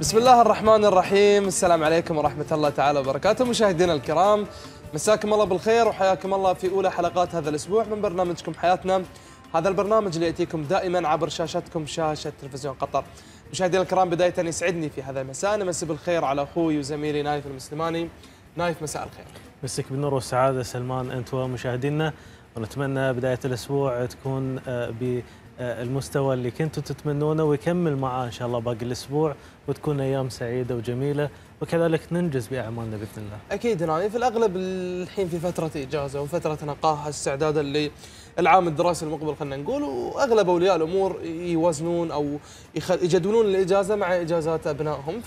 بسم الله الرحمن الرحيم. السلام عليكم ورحمة الله تعالى وبركاته. مشاهدينا الكرام، مساكم الله بالخير وحياكم الله في أولى حلقات هذا الأسبوع من برنامجكم حياتنا، هذا البرنامج اللي يأتيكم دائما عبر شاشتكم شاشة تلفزيون قطر. مشاهدينا الكرام، بداية يسعدني في هذا المساء أن أمسي بالخير على أخوي وزميلي نايف المسلماني. نايف، مساء الخير. مسك بالنور والسعادة سلمان أنت ومشاهدينا، ونتمنى بداية الأسبوع تكون بالمستوى اللي كنتوا تتمنونه ويكمل معاه إن شاء الله باقي الأسبوع، وتكون أيام سعيدة وجميلة، وكذلك ننجز بأعمالنا بإذن الله. أكيد نايف، الأغلب الحين في فترة إجازة وفترة نقاهة استعدادا للعام الدراسي المقبل خلينا نقول، وأغلب أولياء الأمور يوازنون أو يجدولون الإجازة مع إجازات أبنائهم،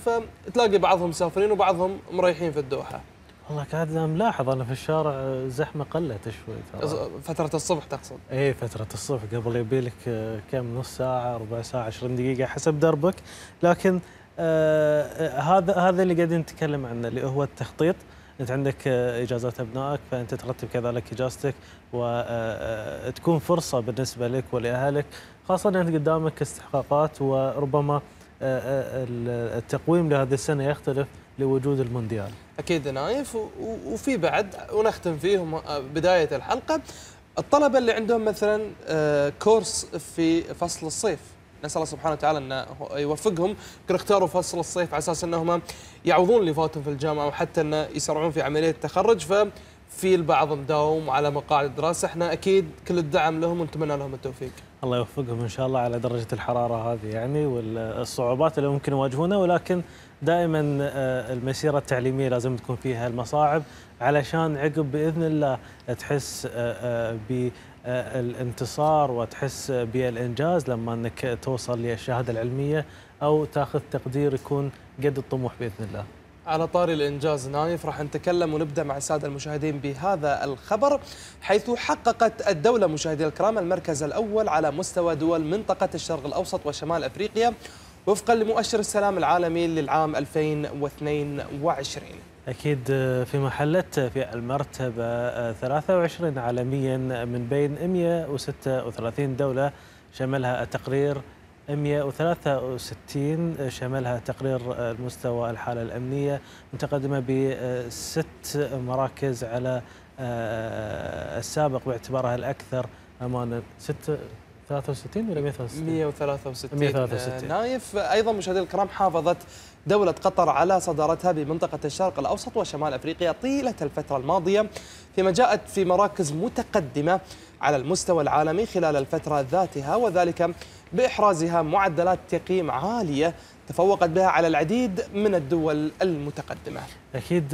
فتلاقي بعضهم مسافرين وبعضهم مريحين في الدوحة. والله قاعد ملاحظ انا في الشارع زحمه قلت شوي ترى. فتره الصبح تقصد؟ اي فتره الصبح، قبل يبيلك كم، نص ساعه، ربع ساعه، 20 دقيقه حسب دربك. لكن هذا اللي قاعدين نتكلم عنه اللي هو التخطيط. انت عندك اجازات ابنائك، فانت ترتب كذلك اجازتك وتكون فرصه بالنسبه لك ولاهلك، خاصه ان قدامك استحقاقات، وربما التقويم لهذه السنه يختلف لوجود المونديال. اكيد نايف، وفي بعد ونختم فيهم بدايه الحلقه الطلبه اللي عندهم مثلا كورس في فصل الصيف، نسال الله سبحانه وتعالى انه يوفقهم، يمكن اختاروا فصل الصيف على اساس انهم يعوضون اللي فاتهم في الجامعه، وحتى انه يسرعون في عمليه التخرج. ففي البعض مداوم على مقاعد الدراسه، احنا اكيد كل الدعم لهم ونتمنى لهم التوفيق. الله يوفقهم ان شاء الله على درجه الحراره هذه يعني، والصعوبات اللي ممكن يواجهونها، ولكن دائما المسيرة التعليمية لازم تكون فيها المصاعب، علشان عقب بإذن الله تحس بالانتصار وتحس بالإنجاز لما أنك توصل للشهادة العلمية أو تأخذ تقدير يكون قد الطموح بإذن الله. على طاري الإنجاز نايف، راح نتكلم ونبدأ مع السادة المشاهدين بهذا الخبر، حيث حققت الدولة مشاهدي الكرام المركز الأول على مستوى دول منطقة الشرق الأوسط وشمال أفريقيا وفقا لمؤشر السلام العالمي للعام 2022. أكيد في محلت في المرتبة 23 عالميا من بين 136 دولة شملها التقرير 163 شملها تقرير المستوى الحالة الأمنية، متقدمة بست مراكز على السابق باعتبارها الأكثر أمانا. 63 ولا 163؟ 163 نايف. أيضا مشاهدي الكرام، حافظت دولة قطر على صدارتها بمنطقة الشرق الأوسط وشمال أفريقيا طيلة الفترة الماضية، فيما جاءت في مراكز متقدمة على المستوى العالمي خلال الفترة ذاتها، وذلك بإحرازها معدلات تقييم عالية تفوقت بها على العديد من الدول المتقدمة. أكيد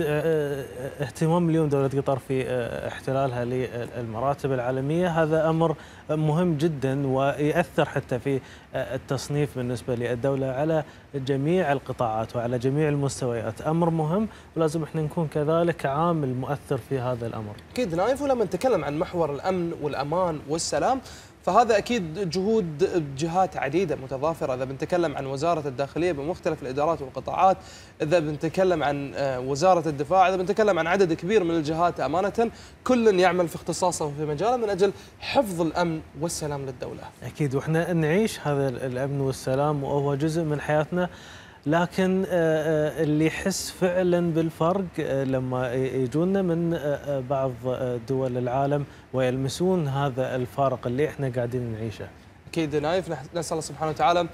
اهتمام اليوم دولة قطر في احتلالها للمراتب العالمية هذا أمر مهم جدا، ويأثر حتى في التصنيف بالنسبة للدولة على جميع القطاعات وعلى جميع المستويات، أمر مهم ولازم احنا نكون كذلك عامل مؤثر في هذا الأمر. أكيد نايف، ولما نتكلم عن محور الأمن والأمان والسلام، فهذا أكيد جهود جهات عديدة متضافرة. إذا بنتكلم عن وزارة الداخلية بمختلف الإدارات والقطاعات، إذا بنتكلم عن وزارة الدفاع، إذا بنتكلم عن عدد كبير من الجهات أمانة، كل يعمل في اختصاصه وفي مجاله من أجل حفظ الأمن والسلام للدولة. أكيد، وإحنا نعيش هذا الأمن والسلام وهو جزء من حياتنا، لكن اللي يحس فعلا بالفرق لما يجونا من بعض دول العالم ويلمسون هذا الفارق اللي احنا قاعدين نعيشه. اكيد نايف، نسال الله سبحانه وتعالى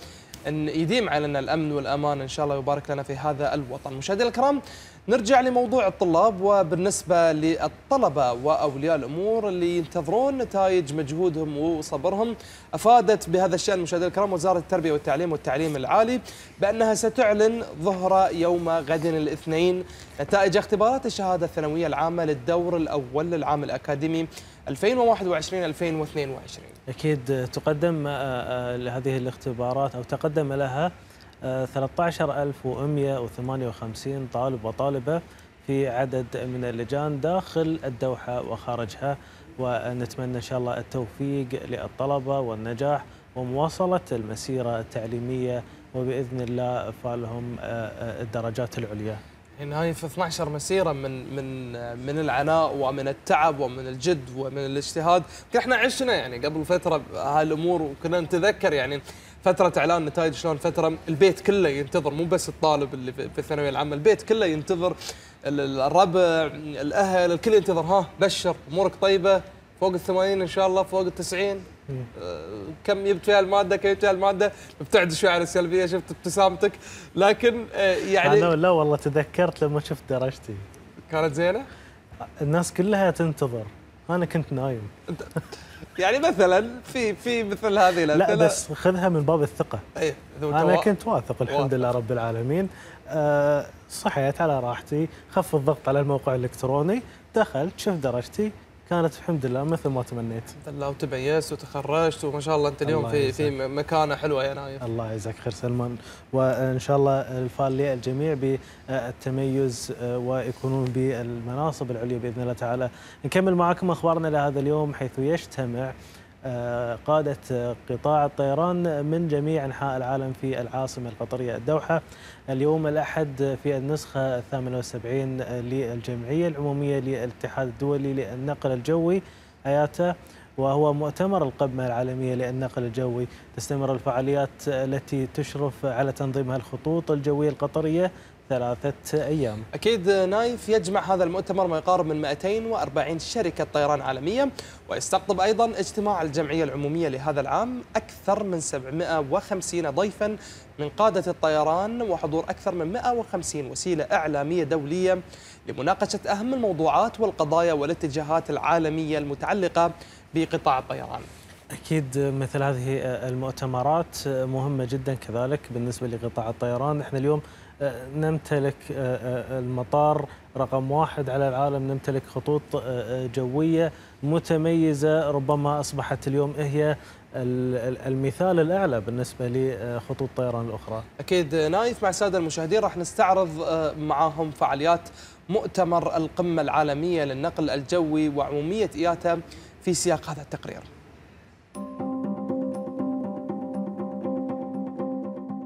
ان يديم علينا الامن والامان ان شاء الله، ويبارك لنا في هذا الوطن. مشاهدينا الكرام، نرجع لموضوع الطلاب، وبالنسبه للطلبه واولياء الامور اللي ينتظرون نتائج مجهودهم وصبرهم، افادت بهذا الشان مشاهدينا الكرام وزاره التربيه والتعليم والتعليم العالي بانها ستعلن ظهر يوم غد الاثنين نتائج اختبارات الشهاده الثانويه العامه للدور الاول للعام الاكاديمي 2021-2022. أكيد تقدم لهذه الاختبارات أو تقدم لها 13158 طالب وطالبة في عدد من اللجان داخل الدوحة وخارجها، ونتمنى إن شاء الله التوفيق للطلبة والنجاح ومواصلة المسيرة التعليمية، وبإذن الله فالهم الدرجات العليا. هنا في 12 مسيرة من العناء ومن التعب ومن الجد ومن الاجتهاد، احنا عشنا يعني قبل فترة هالامور وكنا نتذكر يعني، فترة إعلان نتائج شلون فترة البيت كله ينتظر، مو بس الطالب اللي في الثانوية العامة، البيت كله ينتظر، الربع، الأهل، الكل ينتظر. ها بشر أمورك طيبة، فوق ال80 إن شاء الله، فوق ال90، كم جبت فيها المادة، كم جبت فيها المادة. نبتعد شوي عن السلبية، شفت ابتسامتك، لكن يعني لا والله تذكرت لما شفت درجتي كانت زينة، الناس كلها تنتظر، أنا كنت نايم. يعني مثلا في مثل هذه الأمثلة، لا بس خذها من باب الثقة. أيه. أنا كنت واثق الحمد لله رب العالمين. صحيت على راحتي، خف الضغط على الموقع الإلكتروني، دخلت شفت درجتي كانت الحمد لله مثل ما تمنيت. الحمد لله، وتميزت وتخرجت وما شاء الله. أنت اليوم في مكانة حلوة يا نايف. الله يجزاك خير سلمان، وإن شاء الله الفالي الجميع بالتميز ويكونون بالمناصب العليا بإذن الله تعالى. نكمل معكم أخبارنا لهذا اليوم، حيث يجتمع قادة قطاع الطيران من جميع أنحاء العالم في العاصمة القطرية الدوحة اليوم الأحد في النسخة 78 للجمعية العمومية للاتحاد الدولي للنقل الجوي آياتا، وهو مؤتمر القمة العالمية للنقل الجوي. تستمر الفعاليات التي تشرف على تنظيمها الخطوط الجوية القطرية 3 أيام. أكيد نايف، يجمع هذا المؤتمر ما يقارب من 240 شركة طيران عالمية، ويستقطب أيضا اجتماع الجمعية العمومية لهذا العام أكثر من 750 ضيفا من قادة الطيران، وحضور أكثر من 150 وسيلة إعلامية دولية لمناقشة أهم الموضوعات والقضايا والاتجاهات العالمية المتعلقة بقطاع الطيران. أكيد مثل هذه المؤتمرات مهمة جدا كذلك بالنسبة لقطاع الطيران. إحنا اليوم نمتلك المطار رقم 1 على العالم، نمتلك خطوط جوية متميزة، ربما أصبحت اليوم هي المثال الأعلى بالنسبة لخطوط الطيران الأخرى. أكيد نايف، مع السادة المشاهدين راح نستعرض معهم فعاليات مؤتمر القمة العالمية للنقل الجوي وعمومية آياتا في سياق هذا التقرير.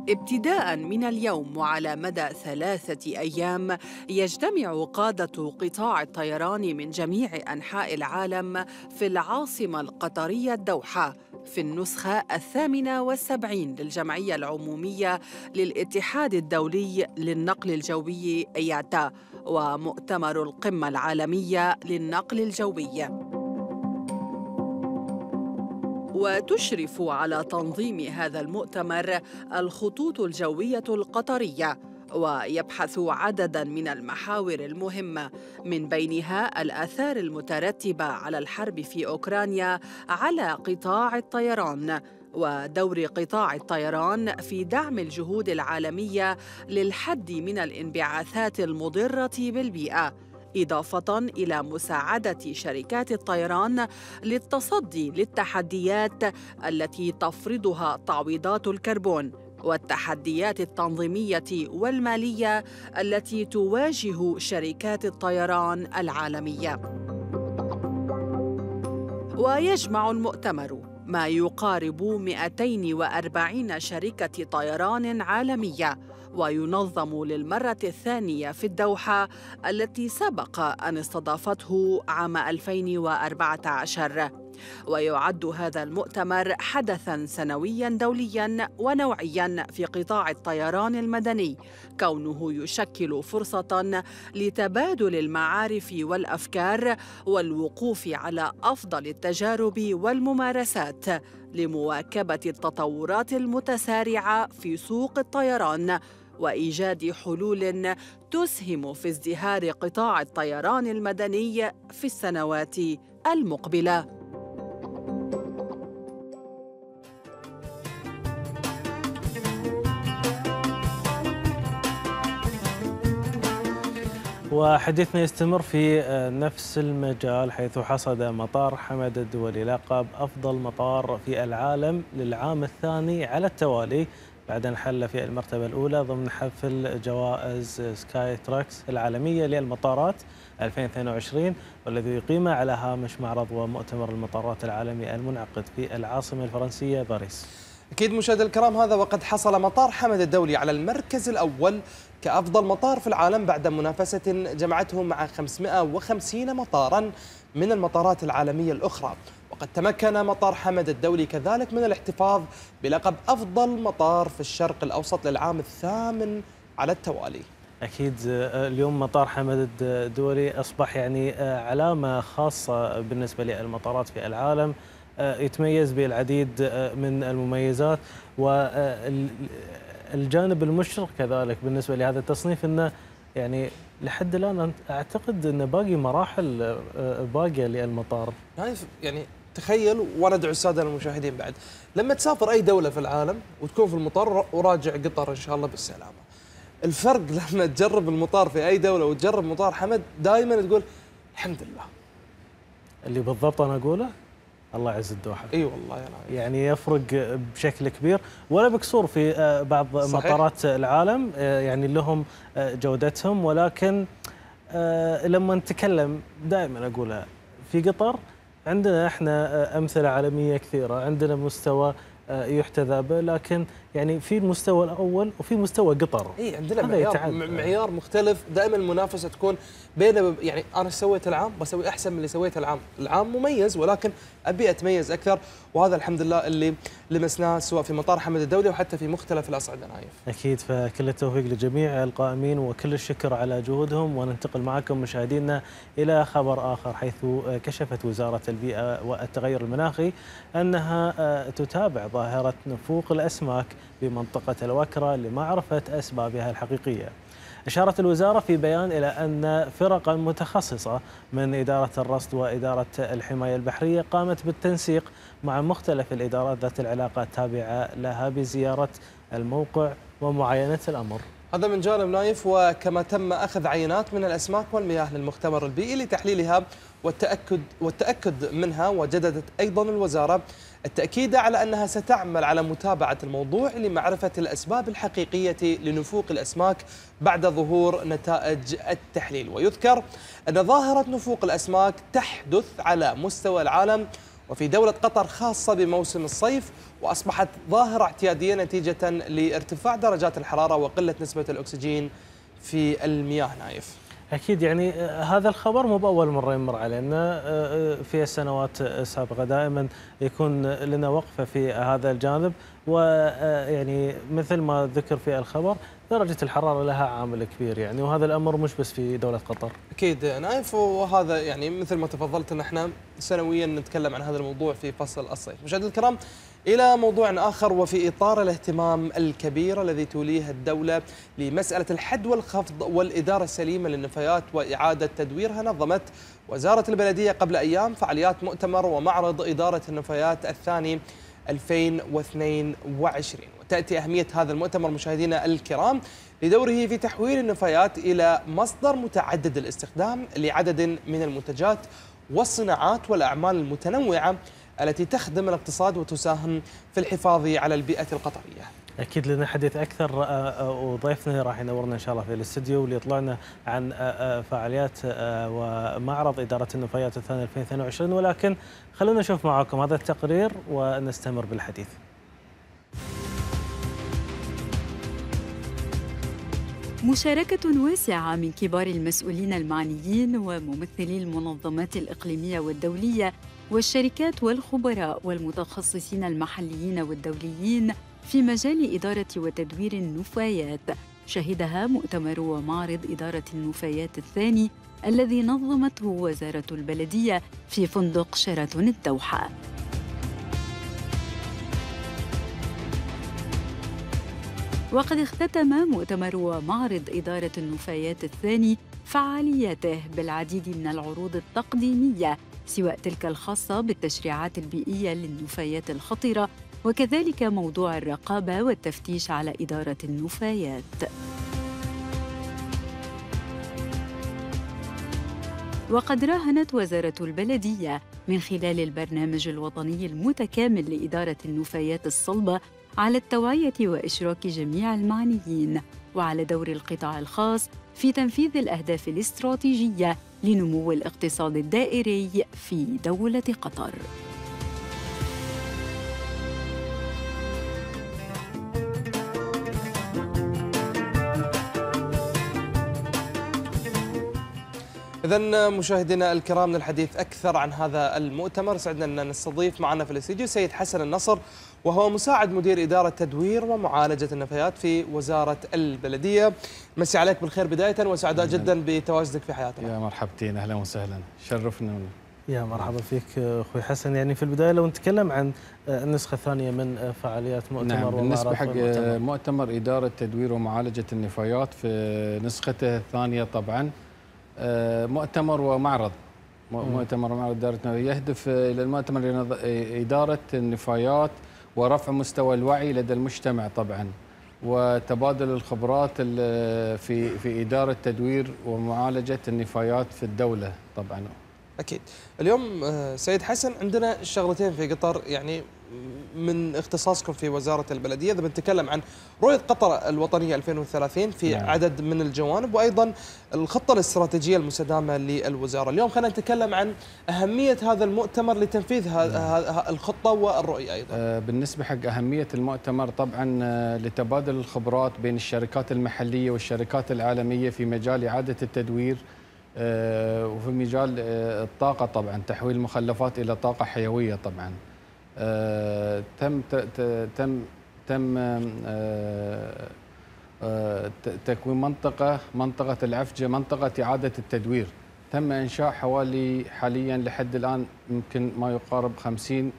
ابتداء من اليوم وعلى مدى 3 أيام يجتمع قادة قطاع الطيران من جميع أنحاء العالم في العاصمة القطرية الدوحة في النسخة 78 للجمعية العمومية للاتحاد الدولي للنقل الجوي آياتا، ومؤتمر القمة العالمية للنقل الجوي. وتشرف على تنظيم هذا المؤتمر الخطوط الجوية القطرية، ويبحث عدداً من المحاور المهمة من بينها الآثار المترتبة على الحرب في أوكرانيا على قطاع الطيران، ودور قطاع الطيران في دعم الجهود العالمية للحد من الانبعاثات المضرة بالبيئة، إضافة إلى مساعدة شركات الطيران للتصدي للتحديات التي تفرضها تعويضات الكربون والتحديات التنظيمية والمالية التي تواجه شركات الطيران العالمية. ويجمع المؤتمر ما يقارب 240 شركة طيران عالمية، وينظم للمرة الثانية في الدوحة التي سبق أن استضافته عام 2014. ويعد هذا المؤتمر حدثاً سنوياً دولياً ونوعياً في قطاع الطيران المدني، كونه يشكل فرصة لتبادل المعارف والأفكار والوقوف على أفضل التجارب والممارسات لمواكبة التطورات المتسارعة في سوق الطيران وإيجاد حلول تسهم في ازدهار قطاع الطيران المدني في السنوات المقبلة. وحديثنا يستمر في نفس المجال، حيث حصد مطار حمد الدولي لقب أفضل مطار في العالم للعام الثاني على التوالي بعد أن حل في المرتبة الأولى ضمن حفل جوائز سكاي تراكس العالمية للمطارات 2022، والذي يقيم على هامش معرض ومؤتمر المطارات العالمي المنعقد في العاصمة الفرنسية باريس. أكيد مشاهدي الكرام، هذا وقد حصل مطار حمد الدولي على المركز الأول كأفضل مطار في العالم بعد منافسة جمعته مع 550 مطاراً من المطارات العالمية الأخرى، وقد تمكن مطار حمد الدولي كذلك من الاحتفاظ بلقب أفضل مطار في الشرق الأوسط للعام الثامن على التوالي. أكيد اليوم مطار حمد الدولي أصبح يعني علامة خاصة بالنسبة للمطارات في العالم، يتميز بالعديد من المميزات، والجانب المشرق كذلك بالنسبة لهذا التصنيف أنه يعني لحد الآن أعتقد أن باقي مراحل باقية للمطار. يعني تخيل، وأنا أدعو السادة المشاهدين بعد لما تسافر أي دولة في العالم وتكون في المطار، وراجع قطر إن شاء الله بالسلامة، الفرق لما تجرب المطار في أي دولة وتجرب مطار حمد دائما تقول الحمد لله. اللي بالضبط أنا أقوله الله يعز الدوحة. اي أيوة والله يعني يفرق بشكل كبير، ولا مكسور في بعض مطارات العالم يعني لهم جودتهم، ولكن لما نتكلم دائما أقولها في قطر عندنا احنا أمثلة عالمية كثيرة، عندنا مستوى يحتذى به، لكن يعني في المستوى الأول وفي مستوى قطر. اي عندنا معيار مختلف، دائما المنافسة تكون بين يعني أنا سويت العام بسوي أحسن من اللي سويته العام، العام مميز ولكن أبي أتميز أكثر، وهذا الحمد لله اللي لمسناه سواء في مطار حمد الدولي وحتى في مختلف الأصعدة. نايف أكيد، فكل التوفيق لجميع القائمين وكل الشكر على جهودهم. وننتقل معكم مشاهدينا إلى خبر آخر، حيث كشفت وزارة البيئة والتغير المناخي أنها تتابع ظاهرة نفوق الأسماك بمنطقة الوكرة لمعرفة أسبابها الحقيقية. أشارت الوزارة في بيان إلى أن فرقا متخصصة من إدارة الرصد وإدارة الحماية البحرية قامت بالتنسيق مع مختلف الإدارات ذات العلاقة التابعة لها بزيارة الموقع ومعاينة الأمر. هذا من جانب نايف، وكما تم أخذ عينات من الأسماك والمياه للمختبر البيئي لتحليلها والتأكد منها. وجددت أيضا الوزارة التأكيد على أنها ستعمل على متابعة الموضوع لمعرفة الأسباب الحقيقية لنفوق الأسماك بعد ظهور نتائج التحليل. ويذكر أن ظاهرة نفوق الأسماك تحدث على مستوى العالم، وفي دولة قطر خاصة بموسم الصيف، وأصبحت ظاهرة اعتيادية نتيجة لارتفاع درجات الحرارة وقلة نسبة الأكسجين في المياه. نايف أكيد يعني هذا الخبر مو بأول مرة يمر علينا، في السنوات السابقة دائما يكون لنا وقفة في هذا الجانب، ويعني مثل ما ذكر في الخبر درجة الحرارة لها عامل كبير يعني، وهذا الأمر مش بس في دولة قطر. أكيد نايف، وهذا يعني مثل ما تفضلت أن احنا سنويا نتكلم عن هذا الموضوع في فصل الصيف. مشاهدينا الكرام، إلى موضوع آخر، وفي إطار الاهتمام الكبير الذي توليه الدولة لمسألة الحد والخفض والإدارة السليمة للنفايات وإعادة تدويرها، نظمت وزارة البلدية قبل أيام فعاليات مؤتمر ومعرض إدارة النفايات الثاني 2022. وتأتي أهمية هذا المؤتمر مشاهدينا الكرام لدوره في تحويل النفايات إلى مصدر متعدد الاستخدام لعدد من المنتجات والصناعات والأعمال المتنوعة التي تخدم الاقتصاد وتساهم في الحفاظ على البيئة القطرية. أكيد لنا حديث أكثر، وضيفنا راح ينورنا إن شاء الله في الاستديو ليطلعنا عن فعاليات ومعرض إدارة النفايات الثاني 2022، ولكن خلونا نشوف معكم هذا التقرير ونستمر بالحديث. مشاركة واسعة من كبار المسؤولين المعنيين وممثلي المنظمات الإقليمية والدولية والشركات والخبراء والمتخصصين المحليين والدوليين في مجال إدارة وتدوير النفايات شهدها مؤتمر ومعرض إدارة النفايات الثاني الذي نظمته وزارة البلدية في فندق شيراتون الدوحة. وقد اختتم مؤتمر ومعرض إدارة النفايات الثاني فعالياته بالعديد من العروض التقديمية، سواء تلك الخاصة بالتشريعات البيئية للنفايات الخطرة، وكذلك موضوع الرقابة والتفتيش على إدارة النفايات. وقد راهنت وزارة البلدية من خلال البرنامج الوطني المتكامل لإدارة النفايات الصلبة على التوعية وإشراك جميع المعنيين، وعلى دور القطاع الخاص في تنفيذ الأهداف الاستراتيجية لنمو الاقتصاد الدائري في دولة قطر. إذن مشاهدينا الكرام، للحديث أكثر عن هذا المؤتمر سعدنا أن نستضيف معنا في الاستديو السيد حسن النصر، وهو مساعد مدير إدارة تدوير ومعالجة النفايات في وزارة البلدية. مسي عليك بالخير بداية، وسعداء جدا بتواجدك في حياتنا. يا مرحبتين، أهلا وسهلا، شرفنا. يا مرحبا فيك أخوي حسن. يعني في البداية لو نتكلم عن النسخة الثانية من فعاليات مؤتمر، نعم، بالنسبة حق مؤتمر إدارة تدوير ومعالجة النفايات في نسخته الثانية، طبعا مؤتمر ومعرض إدارة يهدف إلى المؤتمر إدارة النفايات ورفع مستوى الوعي لدى المجتمع طبعا، وتبادل الخبرات في إدارة تدوير ومعالجة النفايات في الدولة طبعا. أكيد. اليوم سيد حسن عندنا شغلتين في قطر، يعني من اختصاصكم في وزارة البلدية، إذا بنتكلم عن رؤية قطر الوطنية 2030 في عدد من الجوانب، وأيضا الخطة الاستراتيجية المستدامة للوزارة. اليوم خلينا نتكلم عن أهمية هذا المؤتمر لتنفيذ الخطة والرؤية. أيضا بالنسبة حق أهمية المؤتمر طبعا لتبادل الخبرات بين الشركات المحلية والشركات العالمية في مجال إعادة التدوير، وفي مجال الطاقة طبعا، تحويل المخلفات إلى طاقة حيوية طبعا. تم تكوين منطقة العفجة، منطقة إعادة التدوير. تم إنشاء حوالي حاليا لحد الآن يمكن ما يقارب 50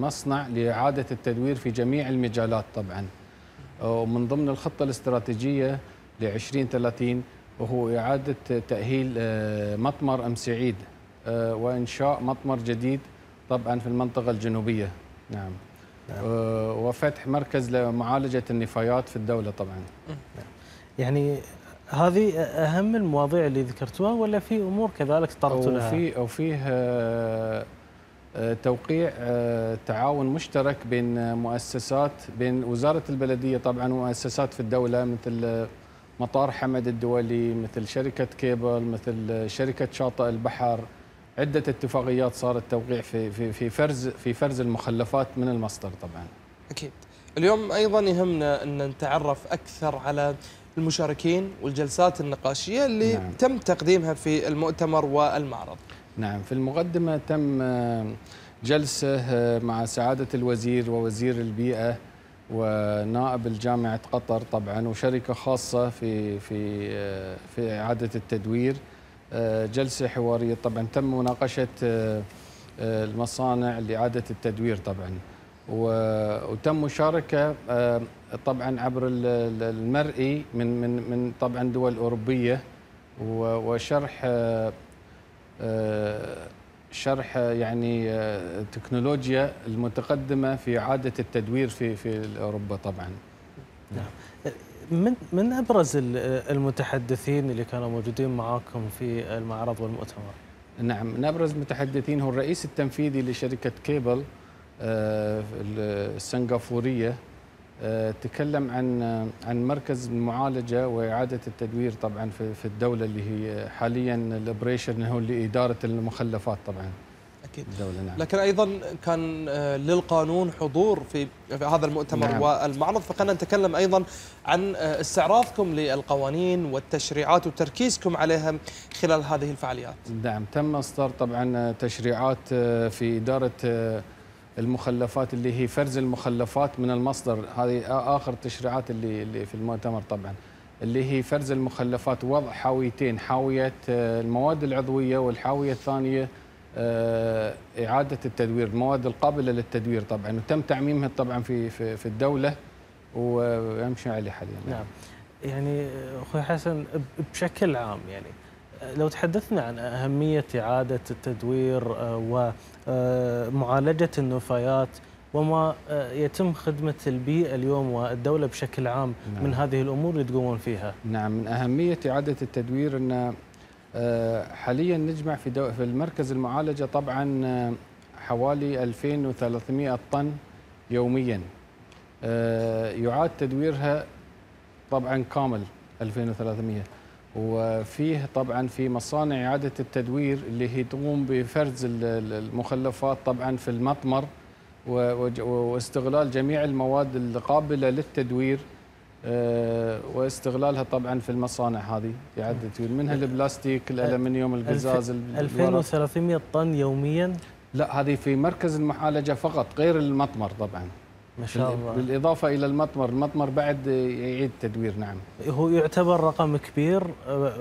مصنع لإعادة التدوير في جميع المجالات طبعا. ومن ضمن الخطة الاستراتيجية ل 2030 وهو إعادة تأهيل مطمر أم سعيد وإنشاء مطمر جديد طبعا في المنطقة الجنوبية، نعم، وفتح مركز لمعالجة النفايات في الدولة طبعا. يعني هذه أهم المواضيع اللي ذكرتوها، ولا في أمور كذلك طرحتوا لها؟ أو فيه توقيع تعاون مشترك بين وزارة البلدية طبعا ومؤسسات في الدولة، مثل مطار حمد الدولي، مثل شركة كيبل، مثل شركة شاطئ البحر. عدة اتفاقيات صارت توقيع في فرز المخلفات من المصدر طبعا. أكيد. اليوم أيضا يهمنا أن نتعرف أكثر على المشاركين والجلسات النقاشية اللي تم تقديمها في المؤتمر والمعرض. نعم، في المقدمة تم جلسة مع سعادة الوزير ووزير البيئة ونائب الجامعة قطر طبعا وشركة خاصة في إعادة التدوير. جلسة حوارية طبعا تم مناقشة المصانع لإعادة التدوير طبعا، وتم مشاركة طبعا عبر المرئي من من من طبعا دول أوروبية، وشرح يعني التكنولوجيا المتقدمة في إعادة التدوير في أوروبا طبعا. نعم. من أبرز المتحدثين اللي كانوا موجودين معاكم في المعرض والمؤتمر؟ نعم، من أبرز المتحدثين هو الرئيس التنفيذي لشركة كيبل السنغافورية، تكلم عن مركز المعالجة وإعادة التدوير طبعا في الدولة، اللي هي حاليا الأوبريشن هو لإدارة المخلفات طبعا. أكيد. الدولة، نعم. لكن أيضا كان للقانون حضور في هذا المؤتمر، نعم، والمعرض، فخلينا نتكلم أيضا عن استعراضكم للقوانين والتشريعات وتركيزكم عليها خلال هذه الفعاليات. نعم، تم إصدار طبعا تشريعات في إدارة المخلفات، اللي هي فرز المخلفات من المصدر. هذه آخر تشريعات اللي في المؤتمر طبعا، اللي هي فرز المخلفات، وضع حاويتين، حاوية المواد العضوية والحاوية الثانية إعادة التدوير، المواد القابلة للتدوير طبعا، وتم تعميمها طبعا في الدولة ويمشي عليه حاليا. نعم. يعني أخوي حسن، بشكل عام يعني لو تحدثنا عن أهمية إعادة التدوير ومعالجة النفايات وما يتم خدمة البيئة اليوم والدولة بشكل عام، نعم، من هذه الأمور اللي تقومون فيها. نعم، من أهمية إعادة التدوير أن حاليا نجمع في المركز المعالجة طبعا حوالي 2300 طن يوميا يعاد تدويرها طبعا كامل 2300، وفيه طبعا في مصانع إعادة التدوير اللي هي تقوم بفرز المخلفات طبعا في المطمر، واستغلال جميع المواد القابلة للتدوير واستغلالها طبعا في المصانع هذه في عدة عيون، منها البلاستيك، الألمنيوم، القزاز. 2300 طن يوميا؟ لا، هذه في مركز المعالجة فقط غير المطمر طبعا. ما شاء الله. بالإضافة إلى المطمر، المطمر بعد يعيد تدوير. نعم، هو يعتبر رقم كبير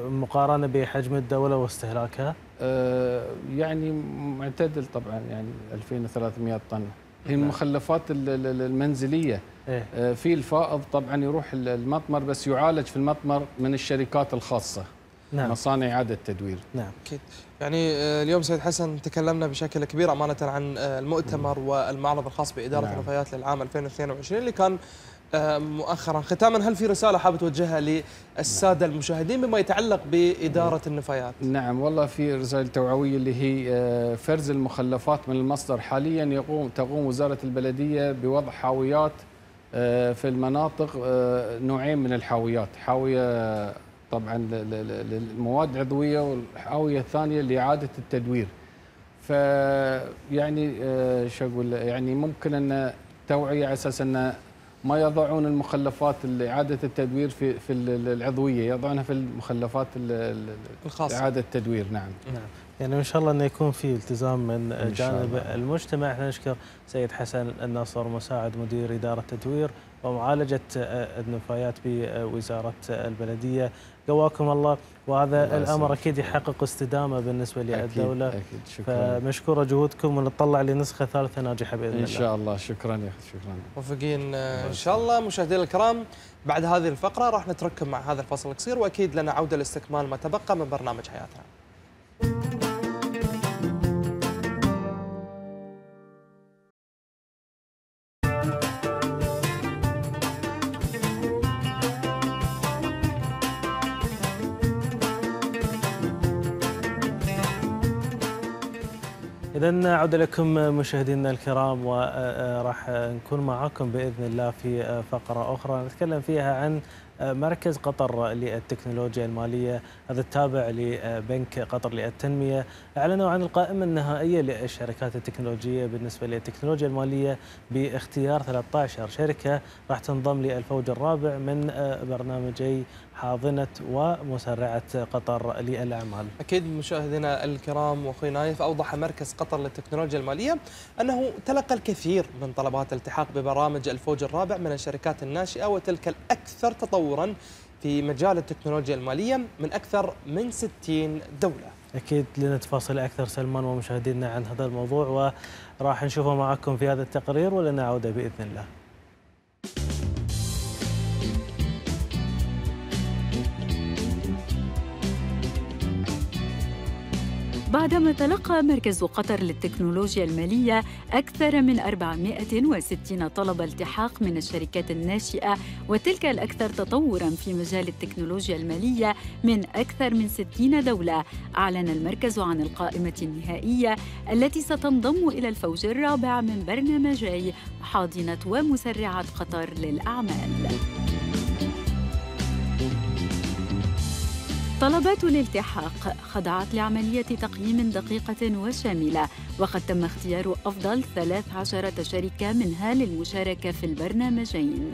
مقارنة بحجم الدولة واستهلاكها. يعني معتدل طبعا، يعني 2300 طن. هي المخلفات المنزلية. في الفائض طبعا يروح المطمر، بس يعالج في المطمر من الشركات الخاصة. نعم. مصانع إعادة تدوير. نعم أكيد. يعني اليوم سيد حسن تكلمنا بشكل كبير أمانة عن المؤتمر والمعرض الخاص بإدارة النفايات للعام 2022 اللي كان مؤخرا. ختاما، هل في رسالة حابة توجهها للسادة المشاهدين بما يتعلق بإدارة النفايات؟ نعم والله، في رسالة توعوية اللي هي فرز المخلفات من المصدر. حاليا تقوم وزارة البلدية بوضع حاويات في المناطق، نوعين من الحاويات، حاوية طبعا للمواد العضويه، والحاويه الثانيه لاعاده التدوير. فيعني شو اقول، يعني ممكن ان توعيه على اساس ان ما يضعون المخلفات لاعاده التدوير في العضويه، يضعونها في المخلفات الخاصه لاعاده التدوير. نعم. نعم. يعني ان شاء الله انه يكون في التزام من جانب المجتمع. احنا نشكر سيد حسن النصر مساعد مدير اداره التدوير ومعالجة النفايات بوزارة البلدية. قواكم الله، وهذا الله الأمر أكيد يحقق استدامة بالنسبة للدولة. أكيد. شكرا. فمشكورة جهودكم، ونتطلع لنسخة ثالثة ناجحة بإذن الله. إن شاء الله. شكرا يا أخي. شكرا. موفقين إن شاء الله. مشاهدينا الكرام، بعد هذه الفقرة راح نترككم مع هذا الفاصل القصير، وأكيد لنا عودة لاستكمال ما تبقى من برنامج حياتنا. إذن عود لكم مشاهدينا الكرام، وراح نكون معكم بإذن الله في فقرة أخرى نتكلم فيها عن مركز قطر للتكنولوجيا المالية، هذا التابع لبنك قطر للتنمية. أعلنوا عن القائمة النهائية للشركات التكنولوجية بالنسبة للتكنولوجيا المالية باختيار 13 شركة راح تنضم للفوج الرابع من برنامجي حاضنة ومسرعة قطر للأعمال. أكيد مشاهدينا الكرام، وأخوي نايف، أوضح مركز قطر للتكنولوجيا المالية أنه تلقى الكثير من طلبات الالتحاق ببرامج الفوج الرابع من الشركات الناشئة، وتلك الأكثر تطوراً في مجال التكنولوجيا المالية من أكثر من 60 دولة. أكيد لنا تفاصيل أكثر سلمان ومشاهدينا عن هذا الموضوع، وراح نشوفه معكم في هذا التقرير، ولنا عودة بإذن الله. بعدما تلقى مركز قطر للتكنولوجيا المالية أكثر من 460 طلب التحاق من الشركات الناشئة، وتلك الأكثر تطوراً في مجال التكنولوجيا المالية من أكثر من 60 دولة، أعلن المركز عن القائمة النهائية التي ستنضم إلى الفوج الرابع من برنامجي حاضنة ومسرعة قطر للأعمال. طلبات الالتحاق خضعت لعملية تقييم دقيقة وشاملة، وقد تم اختيار أفضل 13 شركة منها للمشاركة في البرنامجين.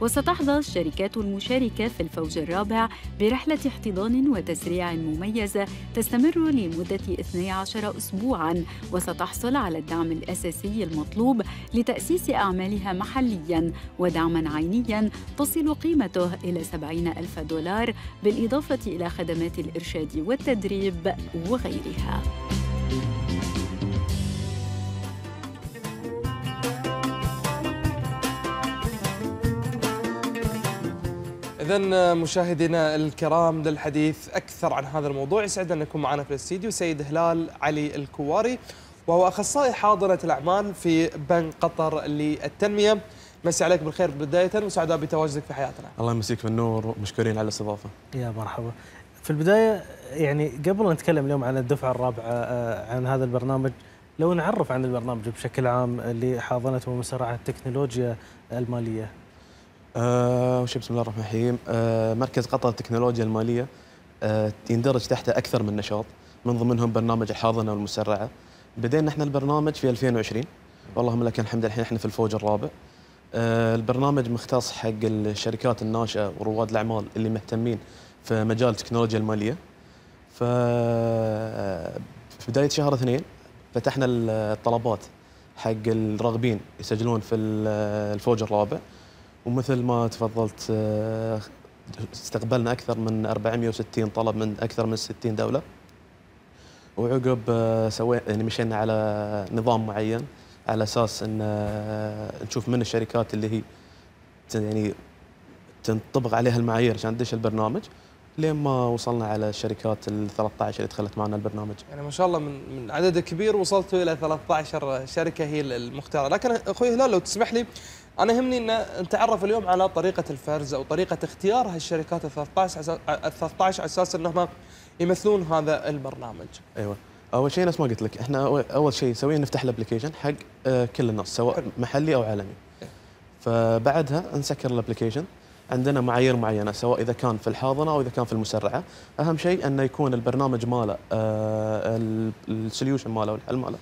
وستحظى الشركات المشاركة في الفوج الرابع برحلة احتضان وتسريع مميزة تستمر لمدة 12 أسبوعاً، وستحصل على الدعم الأساسي المطلوب لتأسيس أعمالها محلياً، ودعماً عينياً تصل قيمته إلى 70,000 دولار، بالإضافة إلى خدمات الإرشاد والتدريب وغيرها. إذن مشاهدينا الكرام، للحديث أكثر عن هذا الموضوع يسعد أن يكون معنا في الاستديو سيد هلال علي الكواري، وهو أخصائي حاضنة الأعمال في بنك قطر للتنمية. مسي عليك بالخير بداية، وسعداء بتواجدك في حياتنا. الله يمسيك بالنور، ومشكورين على الاستضافة. يا مرحبا. في البداية يعني قبل أن نتكلم اليوم عن الدفعة الرابعة عن هذا البرنامج، لو نعرف عن البرنامج بشكل عام لحاضنة ومسرعة التكنولوجيا المالية. بسم الله الرحمن الرحيم. مركز قطر التكنولوجيا المالية يندرج تحته أكثر من نشاط، من ضمنهم برنامج الحاضنة والمسرعة. بدينا احنا البرنامج في 2020 واللهم لك الحمد، الحين احنا في الفوج الرابع. البرنامج مختص حق الشركات الناشئه ورواد الاعمال اللي مهتمين في مجال التكنولوجيا الماليه. ف في بدايه شهر 2 فتحنا الطلبات حق الراغبين يسجلون في الفوج الرابع، ومثل ما تفضلت استقبلنا اكثر من 460 طلب من اكثر من 60 دوله. وعقب سوينا يعني مشينا على نظام معين على اساس ان نشوف من الشركات اللي هي يعني تنطبق عليها المعايير عشان ندش البرنامج، لين ما وصلنا على الشركات ال 13 اللي دخلت معنا البرنامج. يعني ما شاء الله من عدد كبير وصلتوا الى 13 شركه هي المختاره، لكن اخوي هلال لو تسمح لي انا يهمني ان نتعرف اليوم على طريقه الفرز او طريقه اختيار هالشركات ال 13 على اساس انهم يمثلون هذا البرنامج. ايوه، اول شيء نفس ما قلت لك احنا اول شيء نسويه نفتح الابلكيشن حق كل الناس سواء محلي او عالمي. فبعدها نسكر الابلكيشن، عندنا معايير معينه سواء اذا كان في الحاضنه او اذا كان في المسرعه، اهم شيء انه يكون البرنامج ماله السوليوشن ماله والحل ماله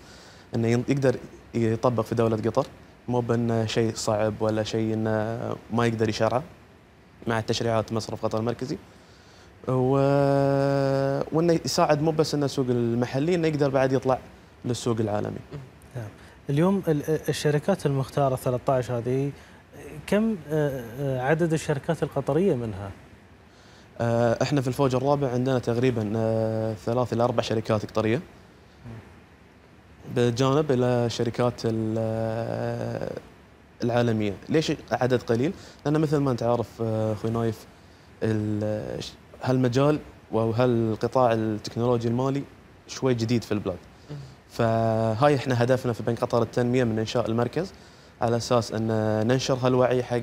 انه يقدر يطبق في دوله قطر، مو بانه شيء صعب ولا شيء انه ما يقدر يشرعه مع تشريعات مصرف قطر المركزي. وانه يساعد مو بس انه السوق المحلي، انه يقدر بعد يطلع للسوق العالمي. اليوم الشركات المختاره 13 هذه كم عدد الشركات القطريه منها؟ احنا في الفوج الرابع عندنا تقريبا 3 إلى 4 شركات قطريه. بجانب الى الشركات العالميه، ليش عدد قليل؟ لان مثل ما انت عارف اخوي نايف هالمجال وهالقطاع التكنولوجي المالي شوي جديد في البلاد. فهاي احنا هدفنا في بنك قطر للتنمية من انشاء المركز على اساس ان ننشر هالوعي حق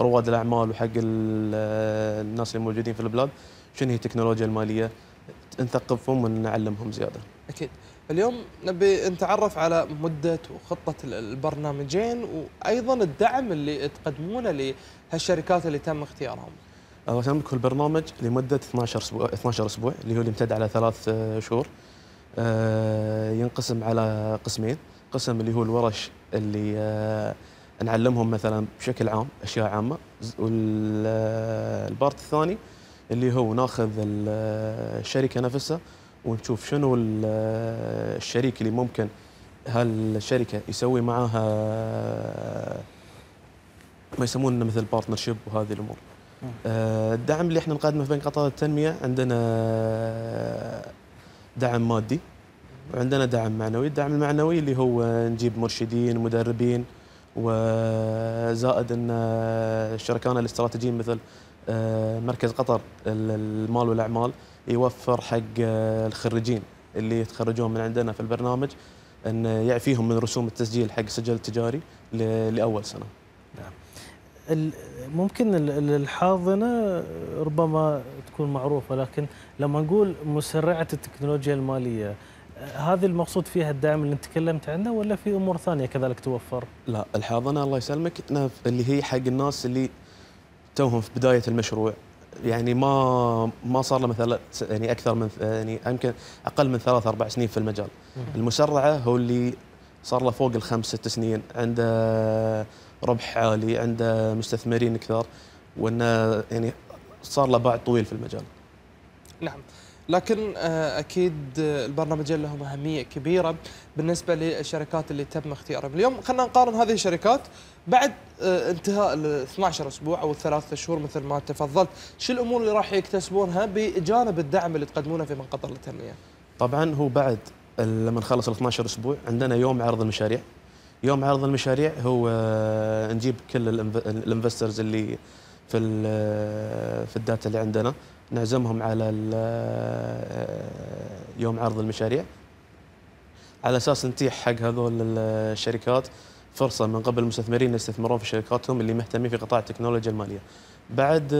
رواد الاعمال وحق الناس اللي موجودين في البلاد شنو هي التكنولوجيا المالية، نثقفهم ونعلمهم زيادة. اكيد. اليوم نبي نتعرف على مدة وخطة البرنامجين وايضا الدعم اللي تقدمونه لهالشركات اللي تم اختيارهم. تملك البرنامج لمدة 12 أسبوع اللي هو يمتد على 3 شهور. ينقسم على قسمين، قسم اللي هو الورش اللي نعلمهم مثلا بشكل عام أشياء عامة، والبارت الثاني اللي هو ناخذ الشركة نفسها ونشوف شنو الشريك اللي ممكن هالشركة يسوي معها ما يسمونه مثل بارتنرشيب وهذه الأمور. الدعم اللي احنا نقدمه في بنك قطر للتنمية عندنا دعم مادي وعندنا دعم معنوي. الدعم المعنوي اللي هو نجيب مرشدين مدربين، وزائد ان شركائنا الاستراتيجيين مثل مركز قطر المال والاعمال يوفر حق الخريجين اللي يتخرجون من عندنا في البرنامج ان يعفيهم من رسوم التسجيل حق السجل التجاري لاول سنة. نعم. ممكن الحاضنة ربما تكون معروفة، لكن لما نقول مسرعة التكنولوجيا المالية هذه المقصود فيها الدعم اللي انت تكلمت عنه ولا في أمور ثانية كذلك توفر؟ لا، الحاضنة الله يسلمك اللي هي حق الناس اللي توهم في بداية المشروع، يعني ما صار له مثلا يعني أكثر من يعني يمكن أقل من 3 أو 4 سنين في المجال. المسرعة هو اللي صار له فوق 5 أو 6 سنين، عنده ربح عالي، عنده مستثمرين كثار، وانه يعني صار له باع طويل في المجال. نعم، لكن اكيد البرنامجين لهم اهميه كبيره بالنسبه للشركات اللي تم اختيارهم. اليوم خلينا نقارن هذه الشركات بعد انتهاء ال 12 اسبوع او ال3 شهور مثل ما تفضلت، شو الامور اللي راح يكتسبونها بجانب الدعم اللي تقدمونه في بنك قطر للتنميه؟ طبعا هو بعد لما نخلص ال 12 اسبوع عندنا يوم عرض المشاريع. يوم عرض المشاريع هو نجيب كل الانفسترز اللي في الداتا اللي عندنا، نعزمهم على يوم عرض المشاريع على اساس نتيح حق هذول الشركات فرصه من قبل المستثمرين يستثمرون في شركاتهم اللي مهتمين في قطاع التكنولوجيا الماليه. بعد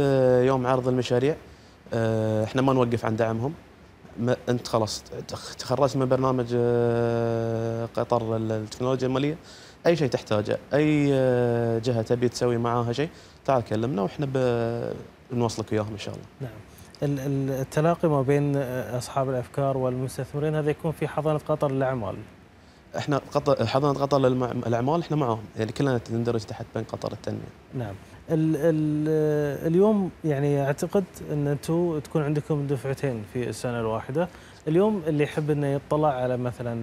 يوم عرض المشاريع احنا ما نوقف عن دعمهم. انت خلاص تخرجت من برنامج قطر التكنولوجيا الماليه، اي شيء تحتاجه، اي جهه تبي تسوي معاها شيء تعال كلمنا واحنا بنوصلك وياهم ان شاء الله. نعم. التلاقي ما بين أصحاب الأفكار والمستثمرين هذا يكون في حضانة قطر للأعمال. احنا حضانة قطر للأعمال احنا معهم، يعني كلنا نندرج تحت بنك قطر للتنمية. نعم. اليوم يعني اعتقد ان انتم تكون عندكم دفعتين في السنة الواحدة. اليوم اللي يحب انه يطلع على مثلا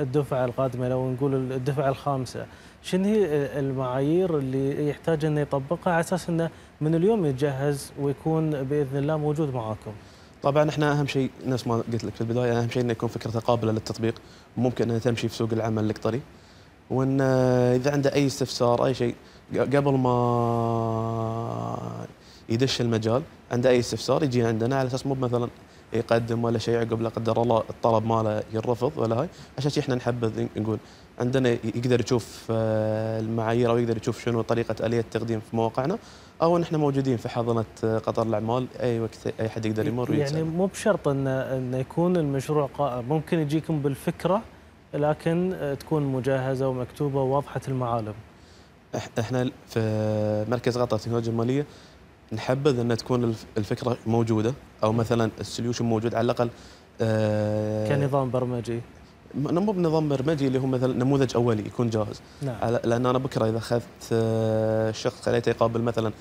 الدفعة القادمة، لو نقول الدفعة الخامسة، شنو هي المعايير اللي يحتاج انه يطبقها على اساس انه من اليوم يتجهز ويكون باذن الله موجود معاكم؟ طبعا احنا اهم شيء نفس ما قلت لك في البدايه، اهم شيء انه يكون فكرته قابله للتطبيق، ممكن انها تمشي في سوق العمل القطري، وان اذا عنده اي استفسار اي شيء قبل ما يدش المجال، عنده اي استفسار يجي عندنا، على اساس مو مثلا يقدم ولا شيء عقب لا قدر الله الطلب ماله ينرفض ولا هاي، عشان شيء احنا نحبذ نقول عندنا يقدر يشوف المعايير او يقدر يشوف شنو طريقه اليه التقديم في مواقعنا، او ان احنا موجودين في حاضنه قطر للأعمال اي وقت اي حد يقدر يمر ويتسأل. يعني مو بشرط انه يكون المشروع قائم، ممكن يجيكم بالفكره لكن تكون مجهزه ومكتوبه وواضحه المعالم. احنا في مركز قطر للتكنولوجيا الماليه نحبذ ان تكون الفكره موجوده، او مثلا السوليوشن موجود على الاقل كنظام برمجي، مو بنظام برمجي اللي هو مثلا نموذج اولي يكون جاهز. نعم. لان انا بكره اذا اخذت شخص خليته يقابل مثلا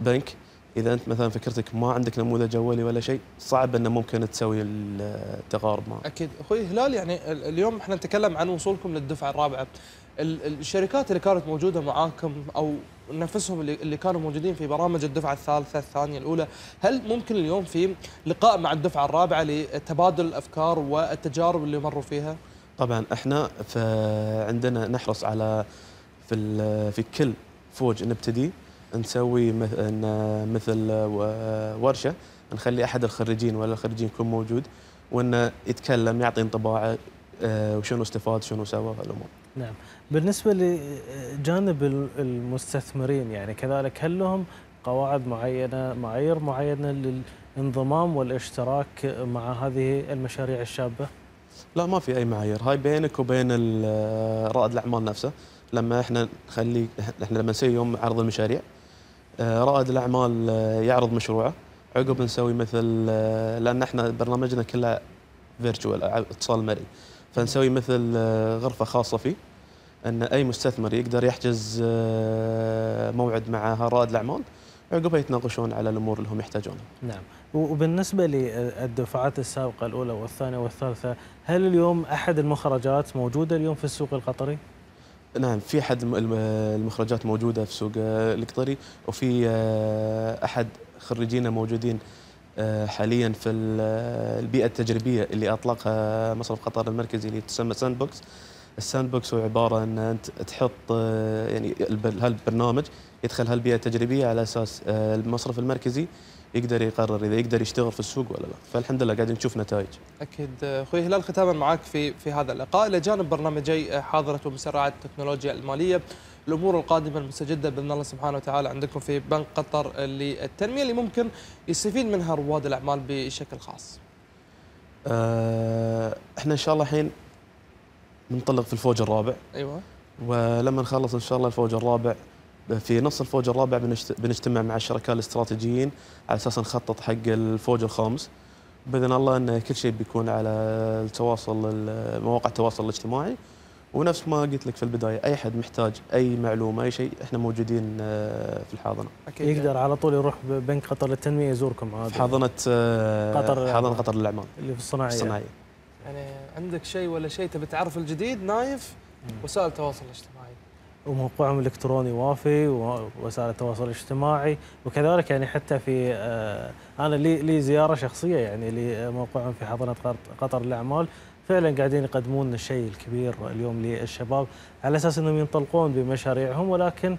بنك، اذا انت مثلا فكرتك ما عندك نموذج اولي ولا شيء، صعب انه ممكن تسوي التقارب معه. اكيد. اخوي هلال، يعني اليوم احنا نتكلم عن وصولكم للدفعه الرابعه، الشركات اللي كانت موجوده معاكم او نفسهم اللي كانوا موجودين في برامج الدفعه الثالثه الثانيه الاولى، هل ممكن اليوم في لقاء مع الدفعه الرابعه لتبادل الافكار والتجارب اللي مروا فيها؟ طبعا احنا عندنا نحرص على في كل فوج نبتدي نسوي مثل ورشه، نخلي احد الخريجين ولا الخريجين يكون موجود وانه يتكلم، يعطي انطباعه وشنو استفاد شنو سوى هالامور. نعم. بالنسبه لجانب المستثمرين، يعني كذلك هل لهم قواعد معينه، معايير معينه للانضمام والاشتراك مع هذه المشاريع الشابه؟ لا، ما في اي معايير، هاي بينك وبين رائد الاعمال نفسه. لما احنا نخلي احنا لما نسوي يوم عرض المشاريع، رائد الاعمال يعرض مشروعه، عقب نسوي مثل، لان احنا برنامجنا كله فيرتشوال اتصال مرئي، فنسوي مثل غرفه خاصه فيه ان اي مستثمر يقدر يحجز موعد مع رائد الاعمال، عقبها يتناقشون على الامور اللي هم يحتاجونها. نعم. وبالنسبه للدفعات السابقه الاولى والثانيه والثالثه، هل اليوم احد المخرجات موجوده اليوم في السوق القطري؟ نعم، في احد المخرجات موجوده في السوق القطري، وفي احد خريجينا موجودين حاليا في البيئه التجريبيه اللي اطلقها مصرف قطر المركزي اللي تسمى ساند بوكس. الساند بوكس هو عباره ان انت تحط يعني هالبرنامج يدخل هالبيئه التجريبيه، على اساس المصرف المركزي يقدر يقرر اذا يقدر يشتغل في السوق ولا لا، فالحمد لله قاعدين نشوف نتائج. اكيد. اخوي هلال، ختاما معك في هذا اللقاء، الى جانب برنامجي حاضره ومسرعه التكنولوجيا الماليه، الامور القادمه المستجده باذن الله سبحانه وتعالى عندكم في بنك قطر للتنميه اللي ممكن يستفيد منها رواد الاعمال بشكل خاص. احنا ان شاء الله الحين ننطلق في الفوج الرابع. ايوه. ولما نخلص ان شاء الله الفوج الرابع، في نص الفوج الرابع بنجتمع مع الشركاء الاستراتيجيين على اساس نخطط حق الفوج الخامس. باذن الله ان كل شيء بيكون على التواصل، مواقع التواصل الاجتماعي، ونفس ما قلت لك في البدايه، اي حد محتاج اي معلومه اي شيء احنا موجودين في الحاضنه. أكيد. يقدر على طول يروح بنك قطر للتنميه يزوركم هذا. حاضنه قطر للأعمال اللي في الصناعيه. يعني عندك شيء ولا شيء تبي تعرف الجديد، نايف وسائل التواصل الاجتماعي، وموقعهم الالكتروني وافي، ووسائل التواصل الاجتماعي، وكذلك يعني حتى في انا لي زياره شخصيه يعني لموقعهم في حاضنه قطر للأعمال، فعلا قاعدين يقدمون الشيء الكبير اليوم للشباب، على اساس انهم ينطلقون بمشاريعهم، ولكن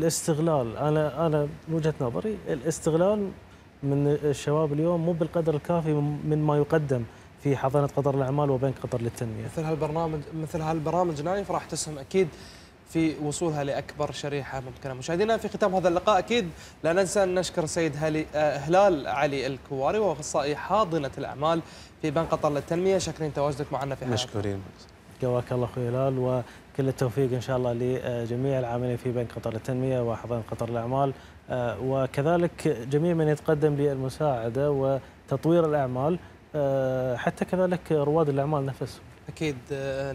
الاستغلال، انا من وجهه نظري الاستغلال من الشباب اليوم مو بالقدر الكافي من ما يقدم في حاضنه قطر للأعمال وبنك قطر للتنميه. مثل هالبرامج نايف راح تسهم اكيد في وصولها لاكبر شريحه ممكنه. مشاهدينا، في ختام هذا اللقاء اكيد لا ننسى ان نشكر السيد هلال علي الكواري، واخصائي حاضنه الاعمال في بنك قطر للتنميه، شاكرين تواجدك معنا في حياتنا. مشكورين. جواك الله اخوي هلال، وكل التوفيق ان شاء الله لجميع العاملين في بنك قطر للتنميه وحاضنه قطر للأعمال. وكذلك جميع من يتقدم للمساعدة وتطوير الأعمال، حتى كذلك رواد الأعمال نفسهم. أكيد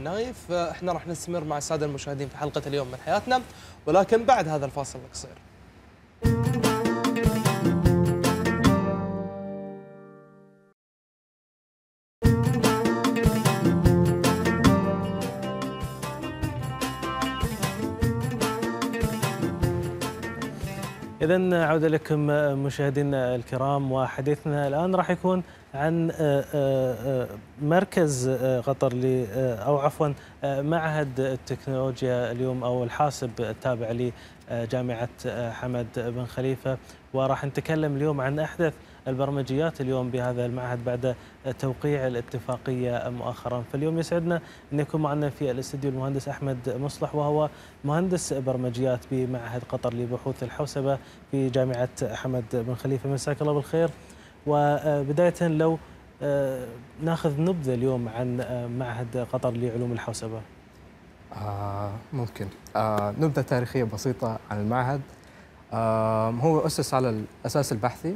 نايف، احنا راح نستمر مع السادة المشاهدين في حلقة اليوم من حياتنا، ولكن بعد هذا الفاصل القصير. إذن عودة لكم مشاهدينا الكرام، وحديثنا الآن راح يكون عن مركز قطر معهد التكنولوجيا اليوم أو الحاسب التابع لجامعة حمد بن خليفة، وراح نتكلم اليوم عن أحدث البرمجيات اليوم بهذا المعهد بعد توقيع الاتفاقية مؤخرا. فاليوم يسعدنا أن يكون معنا في الاستديو المهندس أحمد مصلح، وهو مهندس برمجيات بمعهد قطر لبحوث الحوسبة في جامعة حمد بن خليفة. مساك الله بالخير. وبداية لو ناخذ نبذة اليوم عن معهد قطر لعلوم الحوسبة. ممكن نبذة تاريخية بسيطة عن المعهد. هو أسس على الأساس البحثي،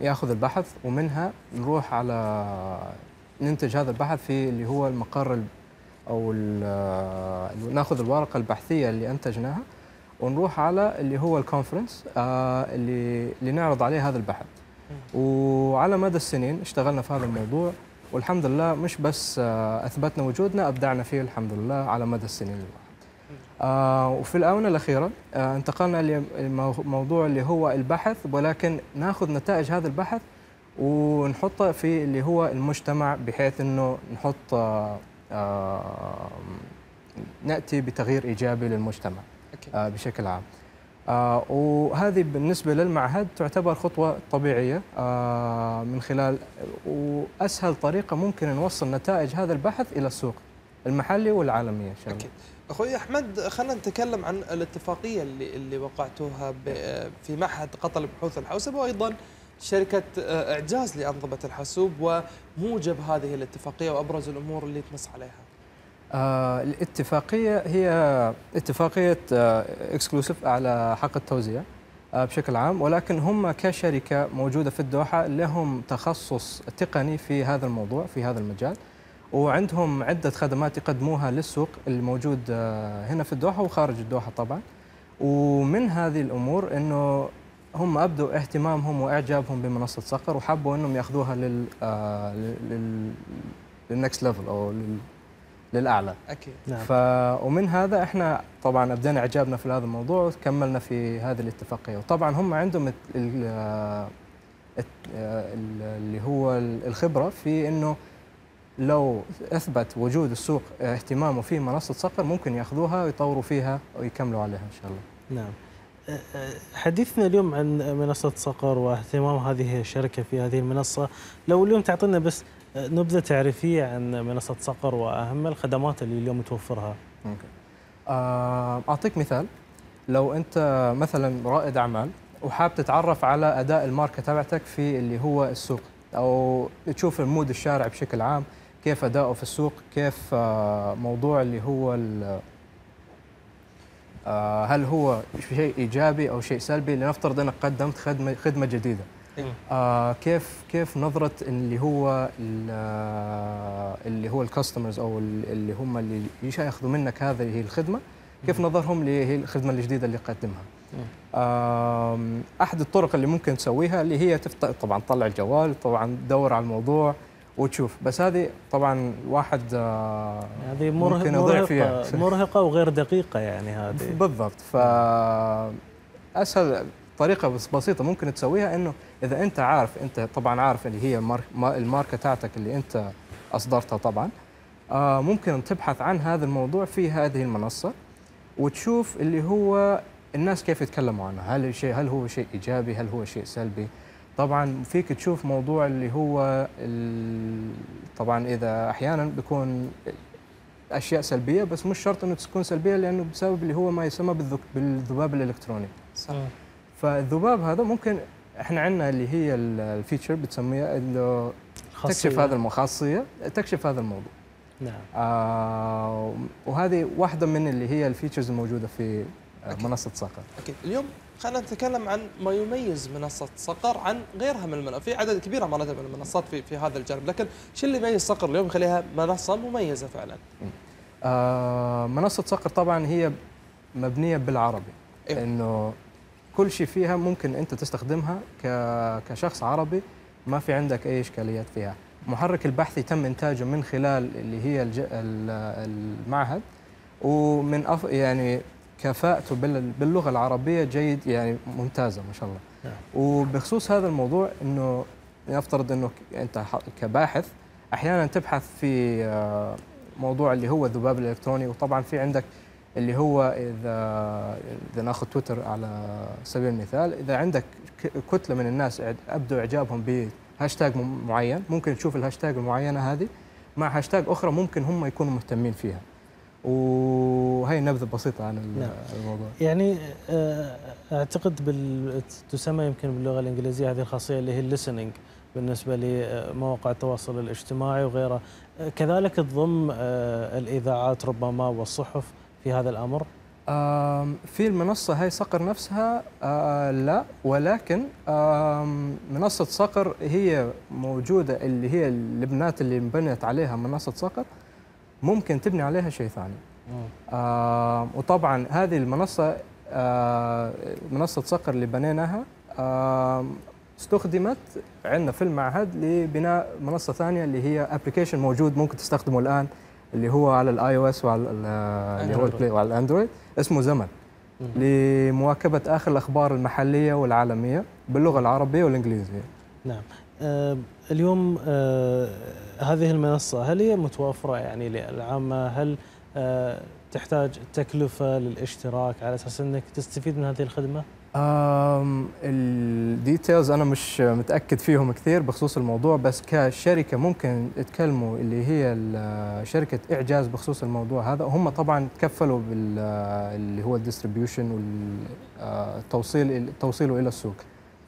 يأخذ البحث ومنها نروح على ننتج هذا البحث في اللي هو المقر أو نأخذ الورقة البحثية اللي أنتجناها ونروح على اللي هو الكونفرنس اللي نعرض عليه هذا البحث. وعلى مدى السنين اشتغلنا في هذا الموضوع، والحمد لله مش بس أثبتنا وجودنا، أبدعنا فيه الحمد لله على مدى السنين. وفي الآونة الأخيرة انتقلنا لموضوع اللي هو البحث، ولكن ناخذ نتائج هذا البحث ونحطه في اللي هو المجتمع، بحيث أنه نحط نأتي بتغيير إيجابي للمجتمع بشكل عام. وهذه بالنسبة للمعهد تعتبر خطوة طبيعية من خلال وأسهل طريقة ممكن نوصل نتائج هذا البحث إلى السوق المحلي والعالمي إن شاء الله. أخوي أحمد، خلينا نتكلم عن الاتفاقية اللي وقعتوها في معهد قطر لبحوث الحوسبة وأيضا شركة إعجاز لأنظمة الحاسوب، وموجب هذه الاتفاقية وأبرز الأمور اللي تنص عليها. الاتفاقية هي اتفاقية اكسكلوسيف على حق التوزيع بشكل عام، ولكن هم كشركة موجودة في الدوحة لهم تخصص تقني في هذا الموضوع في هذا المجال، وعندهم عدة خدمات يقدموها للسوق الموجود هنا في الدوحة وخارج الدوحة طبعا. ومن هذه الأمور أنه هم أبدوا اهتمامهم وإعجابهم بمنصة صقر، وحبوا أنهم يأخذوها للنكست ليفل أو للأعلى. أكيد. نعم. ومن هذا احنا طبعا أبدأنا إعجابنا في هذا الموضوع وكملنا في هذه الاتفاقية. وطبعا هم عندهم اللي هو الخبرة في أنه لو أثبت وجود السوق اهتمامه في منصة صقر ممكن يأخذوها ويطوروا فيها ويكملوا عليها إن شاء الله. نعم. حديثنا اليوم عن منصة صقر واهتمام هذه الشركة في هذه المنصة، لو اليوم تعطينا بس نبذة تعريفية عن منصة صقر وأهم الخدمات اللي اليوم توفرها. ممكن. أعطيك مثال، لو أنت مثلا رائد أعمال وحاب تتعرف على أداء الماركة تبعتك في اللي هو السوق، أو تشوف المود الشارع بشكل عام كيف أداؤه في السوق، كيف موضوع اللي هو هل هو شيء إيجابي أو شيء سلبي. لنفترض أنك قدمت خدمة جديدة، كيف نظرة اللي هو الكاستمرز أو اللي هم اللي ياخذوا منك هذه الخدمة، كيف نظرهم للخدمة الجديدة اللي قدمها. أحد الطرق اللي ممكن تسويها اللي هي طبعا تطلع الجوال، طبعا تدور على الموضوع وتشوف، بس هذه طبعا واحد هذه ممكن يضيع فيها، مرهقة وغير دقيقة يعني هذه بالضبط. فأسهل طريقة بسيطة ممكن تسويها إنه إذا أنت عارف، أنت طبعا عارف اللي هي الماركة تاعتك اللي أنت أصدرتها، طبعا ممكن تبحث عن هذا الموضوع في هذه المنصة وتشوف اللي هو الناس كيف يتكلموا عنه، هل هو شيء إيجابي، هل هو شيء سلبي. طبعا فيك تشوف موضوع اللي هو طبعا إذا أحيانا بيكون أشياء سلبية، بس مش شرط إنه تكون سلبية، لأنه بسبب اللي هو ما يسمى بالذباب الإلكتروني. صح. فالذباب هذا ممكن إحنا عندنا اللي هي الفيتشر بتسميها إنه تكشف هذا المخاصية، تكشف هذا الموضوع. نعم. وهذه واحدة من اللي هي الفيتشرز الموجودة في منصة صقر. أكيد. اليوم خلينا نتكلم عن ما يميز منصة صقر عن غيرها من المنصات، في عدد كبير أمانة من المنصات في هذا الجانب، لكن شو اللي يميز صقر اليوم يخليها منصة مميزة فعلا؟ منصة صقر طبعا هي مبنية بالعربي، إيه؟ إنه كل شيء فيها ممكن أنت تستخدمها كشخص عربي، ما في عندك أي إشكاليات فيها. محرك البحث يتم إنتاجه من خلال اللي هي المعهد، ومن يعني كفاءته باللغة العربية جيد، يعني ممتازة ما شاء الله. وبخصوص هذا الموضوع إنه نفترض إنه أنت كباحث أحيانا تبحث في موضوع اللي هو الذباب الإلكتروني، وطبعا في عندك اللي هو إذا ناخذ تويتر على سبيل المثال، إذا عندك كتلة من الناس أبدوا إعجابهم بهاشتاج معين، ممكن تشوف الهاشتاج المعينة هذه مع هاشتاج أخرى ممكن هم يكونوا مهتمين فيها. وهي نبذة بسيطة عن الموضوع. يعني أعتقد تسمى يمكن باللغة الإنجليزية هذه الخاصية اللي هي الليسننج بالنسبة لمواقع التواصل الاجتماعي وغيره، كذلك تضم الإذاعات ربما والصحف في هذا الأمر؟ في المنصة هاي صقر نفسها لا، ولكن منصة صقر هي موجودة، اللي هي البنات اللي انبنت عليها منصة صقر ممكن تبني عليها شيء ثاني. وطبعا هذه المنصة منصة صقر اللي بنيناها استخدمت عندنا في المعهد لبناء منصة ثانية اللي هي ابلكيشن موجود ممكن تستخدمه الآن، اللي هو على الاي او اس وعلى اللي هو البلاي وعلى الاندرويد، اسمه زمن، لمواكبة اخر الاخبار المحلية والعالمية باللغة العربية والانجليزية. نعم. اليوم هذه المنصة هل هي متوفرة يعني للعامة؟ هل تحتاج تكلفة للاشتراك على اساس انك تستفيد من هذه الخدمة؟ الديتيلز انا مش متاكد فيهم كثير بخصوص الموضوع، بس كشركه ممكن تكلموا اللي هي شركه اعجاز بخصوص الموضوع هذا، وهم طبعا تكفلوا اللي هو الديستريبيوشن والتوصيل الى السوق.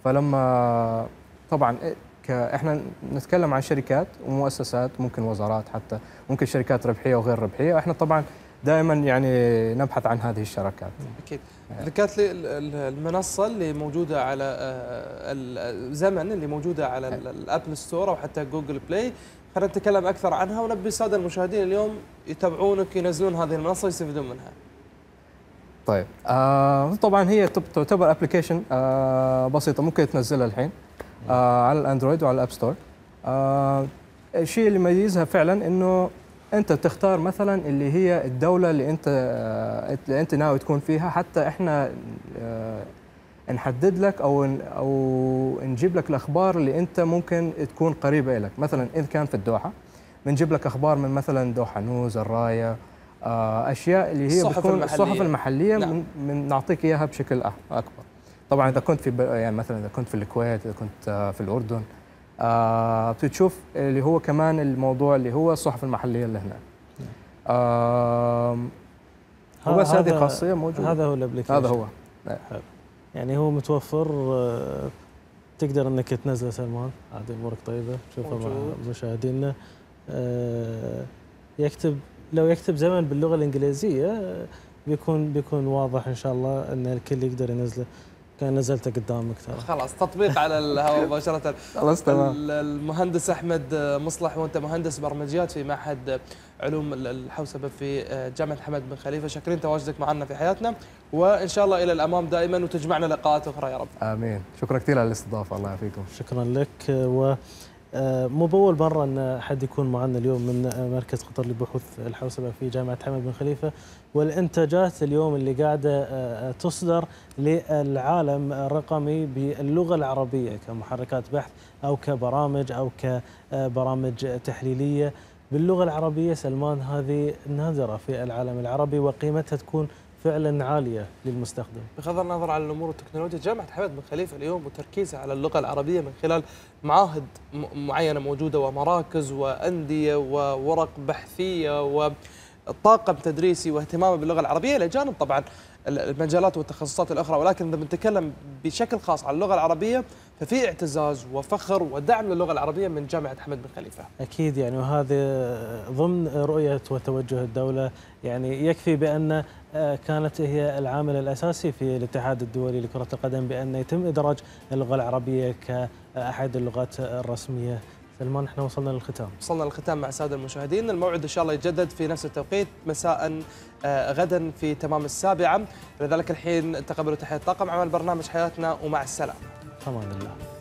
فلما طبعا احنا نتكلم عن شركات ومؤسسات، ممكن وزارات، حتى ممكن شركات ربحيه وغير ربحيه، احنا طبعا دائما يعني نبحث عن هذه الشراكات. اكيد. ذكرت لي المنصه اللي موجوده على الزمن اللي موجوده على الابل ستور او حتى جوجل بلاي، خلينا نتكلم اكثر عنها ونبي الساده المشاهدين اليوم يتابعونك ينزلون هذه المنصه ويستفيدون منها. طيب طبعا هي تعتبر ابلكيشن بسيطه، ممكن تنزلها الحين على الاندرويد وعلى الاب ستور. الشيء اللي يميزها فعلا انه أنت بتختار مثلا اللي هي الدولة اللي أنت ناوي تكون فيها، حتى إحنا نحدد لك أو نجيب لك الأخبار اللي أنت ممكن تكون قريبة إلك. مثلا إذا كان في الدوحة بنجيب لك أخبار من مثلا دوحة نوز، الراية، أشياء اللي هي بتكون الصحف المحلية، من نعطيك إياها بشكل أكبر. طبعا إذا كنت في يعني مثلا إذا كنت في الكويت، إذا كنت في الأردن، بتشوف اللي هو كمان الموضوع اللي هو الصحف المحلية اللي هنا. بس هذه خاصية موجودة. هذا هو الابلكيشن. هذا هو. يعني هو متوفر، تقدر انك تنزله سلمان عادي، امورك طيبة، تشوفه مع مشاهدينا. لو يكتب زمن باللغة الإنجليزية بيكون واضح ان شاء الله ان الكل يقدر ينزله. كان نزلت قدامك ترى. خلاص تطبيق على الهواء مباشرة. خلاص تمام. المهندس أحمد مصلح، وأنت مهندس برمجيات في معهد علوم الحوسبة في جامعة حمد بن خليفة، شاكرين تواجدك معنا في حياتنا، وإن شاء الله إلى الأمام دائما وتجمعنا لقاءات أخرى يا رب. آمين. شكرا كثير على الاستضافة، الله يعافيكم. شكرا لك. مو بأول مرة أن حد يكون معنا اليوم من مركز قطر لبحوث الحوسبة في جامعة حمد بن خليفة، والإنتاجات اليوم اللي قاعدة تصدر للعالم الرقمي باللغة العربية كمحركات بحث أو كبرامج أو كبرامج تحليلية باللغة العربية. سلمان، هذه نادرة في العالم العربي وقيمتها تكون فعلا عالية للمستخدم. بغض النظر عن الأمور التكنولوجية، جامعة حمد بن خليفة اليوم وتركيزها على اللغة العربية من خلال معاهد معينة موجودة ومراكز وأندية وورق بحثية وطاقم تدريسي واهتمامه باللغة العربية، إلى جانب طبعا المجالات والتخصصات الأخرى، ولكن لما نتكلم بشكل خاص عن اللغة العربية ففي اعتزاز وفخر ودعم للغة العربية من جامعة حمد بن خليفة. أكيد يعني، وهذا ضمن رؤية وتوجه الدولة. يعني يكفي بأن كانت هي العامل الأساسي في الاتحاد الدولي لكرة القدم بأن يتم إدراج اللغة العربية كأحد اللغات الرسمية. سلمان، احنا وصلنا للختام مع السادة المشاهدين. الموعد إن شاء الله يتجدد في نفس التوقيت مساء غدا في تمام 7:00. لذلك الحين تقبلوا تحية طاقم عمل برنامج حياتنا، ومع السلامة. أمان الله.